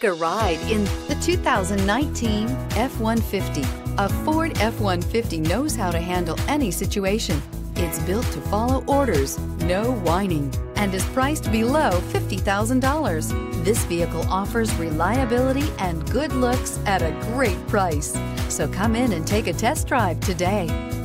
Take a ride in the 2019 F-150. A Ford F-150 knows how to handle any situation. It's built to follow orders, no whining, and is priced below $50,000. This vehicle offers reliability and good looks at a great price. So come in and take a test drive today.